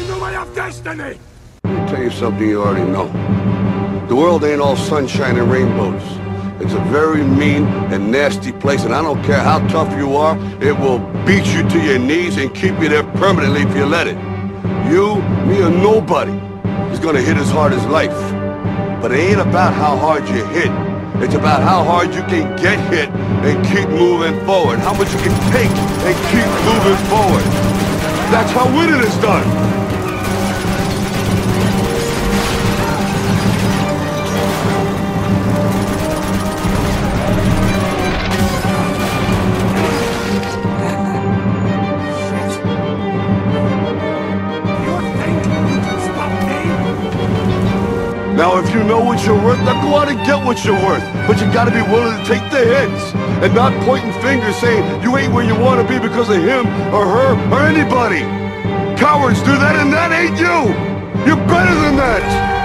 in the way of destiny! Let me tell you something you already know. The world ain't all sunshine and rainbows. It's a very mean and nasty place, and I don't care how tough you are, it will beat you to your knees and keep you there permanently if you let it. You, me, or nobody is gonna hit as hard as life. But it ain't about how hard you hit. It's about how hard you can get hit and keep moving forward. How much you can take and keep moving forward. That's how winning is done. Now, if you know what you're worth, now go out and get what you're worth. But you gotta be willing to take the hits and not pointing fingers saying you ain't where you want to be because of him or her or anybody. Cowards do that, and that ain't you. You're better than that.